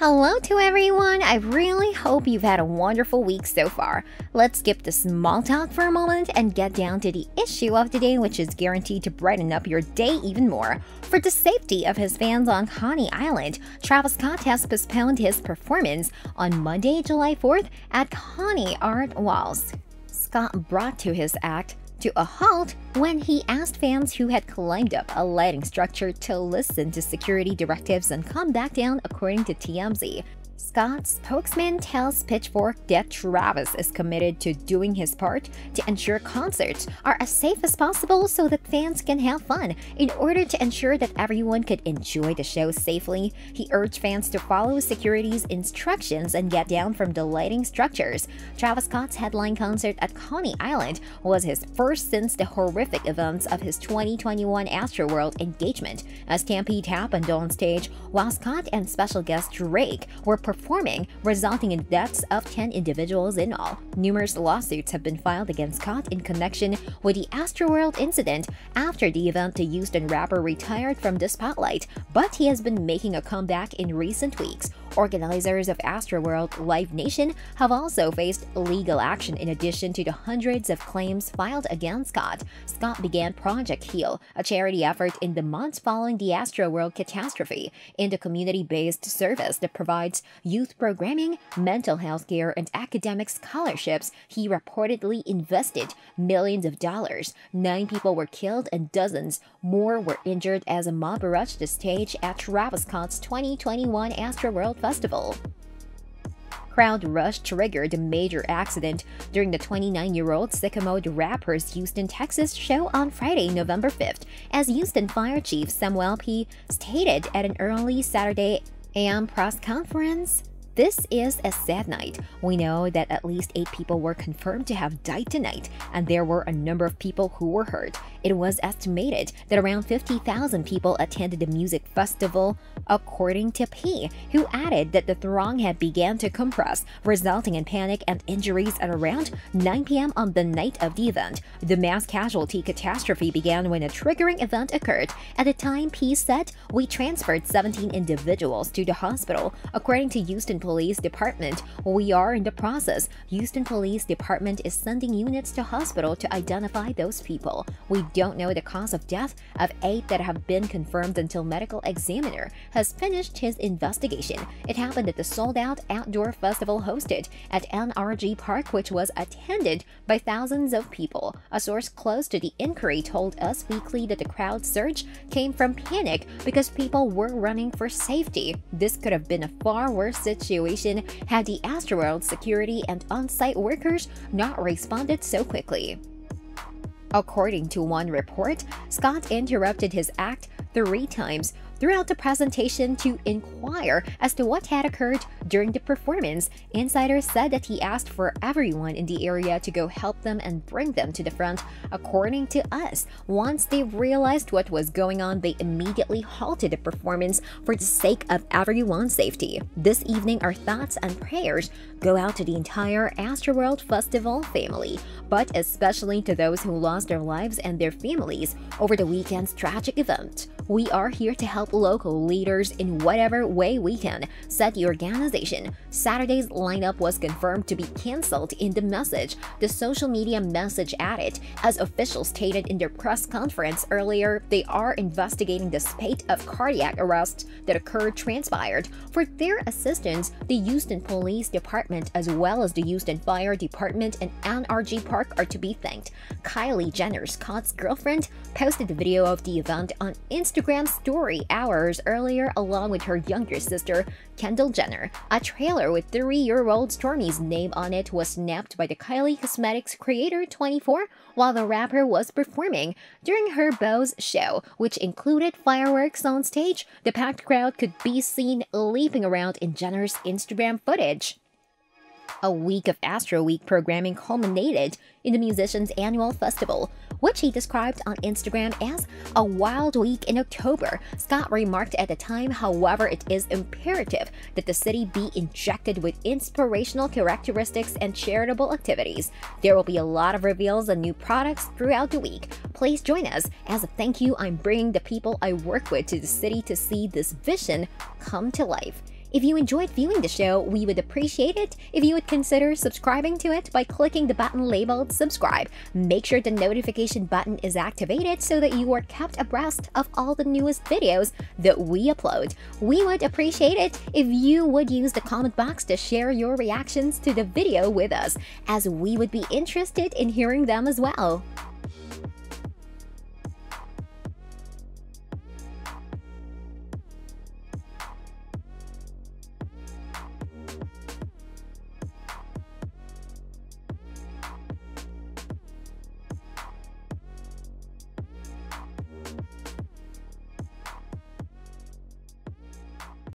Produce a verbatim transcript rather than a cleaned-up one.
Hello to everyone! I really hope you've had a wonderful week so far. Let's skip the small talk for a moment and get down to the issue of today, which is guaranteed to brighten up your day even more. For the safety of his fans on Coney Island, Travis Scott has postponed his performance on Monday, July fourth at Coney Art Walls. Scott brought to his act to a halt when he asked fans who had climbed up a lighting structure to listen to security directives and come back down, according to T M Z. Scott's spokesman tells Pitchfork that Travis is committed to doing his part to ensure concerts are as safe as possible so that fans can have fun. In order to ensure that everyone could enjoy the show safely, he urged fans to follow security's instructions and get down from the lighting structures. Travis Scott's headline concert at Coney Island was his first since the horrific events of his twenty twenty-one Astroworld engagement. A stampede happened on stage while Scott and special guest Drake were performing, resulting in deaths of ten individuals in all. Numerous lawsuits have been filed against Scott in connection with the Astroworld incident after the event. The Houston rapper retired from the spotlight, but he has been making a comeback in recent weeks. Organizers of Astroworld, Live Nation, have also faced legal action in addition to the hundreds of claims filed against Scott. Scott began Project Heal, a charity effort in the months following the Astroworld catastrophe, in the community-based service that provides youth programming, mental health care, and academic scholarships. He reportedly invested millions of dollars. Nine people were killed and dozens more were injured as a mob rushed the stage at Travis Scott's twenty twenty-one Astroworld Festival. Crowd rush triggered a major accident during the twenty-nine-year-old Sicko Mode rapper's Houston, Texas show on Friday, November fifth, as Houston Fire Chief Samuel P. stated at an early Saturday A M press conference. "This is a sad night. We know that at least eight people were confirmed to have died tonight, and there were a number of people who were hurt. It was estimated that around fifty thousand people attended the music festival," according to P, who added that the throng had begun to compress, resulting in panic and injuries at around nine p m on the night of the event. The mass casualty catastrophe began when a triggering event occurred. At the time, P said, "We transferred seventeen individuals to the hospital," according to Houston Police Department. "We are in the process. Houston Police Department is sending units to hospital to identify those people. We don't know the cause of death of eight that have been confirmed until medical examiner has finished his investigation." It happened at the sold-out outdoor festival hosted at N R G Park, which was attended by thousands of people. A source close to the inquiry told Us Weekly that the crowd surge came from panic because people were running for safety. This could have been a far worse situation had the Astroworld security and on-site workers not responded so quickly. According to one report, Scott interrupted his act three times throughout the presentation to inquire as to what had occurred during the performance. Insiders said that he asked for everyone in the area to go help them and bring them to the front, according to Us. Once they realized what was going on, they immediately halted the performance for the sake of everyone's safety. This evening, our thoughts and prayers go out to the entire Astroworld Festival family, but especially to those who lost their lives and their families over the weekend's tragic event. "We are here to help local leaders in whatever way we can," said the organization. Saturday's lineup was confirmed to be cancelled in the message, the social media message added. As officials stated in their press conference earlier, they are investigating the spate of cardiac arrests that occurred transpired. For their assistance, the Houston Police Department as well as the Houston Fire Department and N R G Park are to be thanked. Kylie Jenner, Scott's girlfriend, posted the video of the event on Instagram story hours earlier along with her younger sister, Kendall Jenner. A trailer with three-year-old Stormy's name on it was snapped by the Kylie Cosmetics creator, twenty-four, while the rapper was performing during her Bows show, which included fireworks on stage. The packed crowd could be seen leaping around in Jenner's Instagram footage. A week of Astro Week programming culminated in the musician's annual festival, which he described on Instagram as a wild week in October. Scott remarked at the time, however, it is imperative that the city be injected with inspirational characteristics and charitable activities. "There will be a lot of reveals and new products throughout the week. Please join us. As a thank you, I'm bringing the people I work with to the city to see this vision come to life." If you enjoyed viewing the show, we would appreciate it if you would consider subscribing to it by clicking the button labeled subscribe. Make sure the notification button is activated so that you are kept abreast of all the newest videos that we upload. We would appreciate it if you would use the comment box to share your reactions to the video with us, as we would be interested in hearing them as well.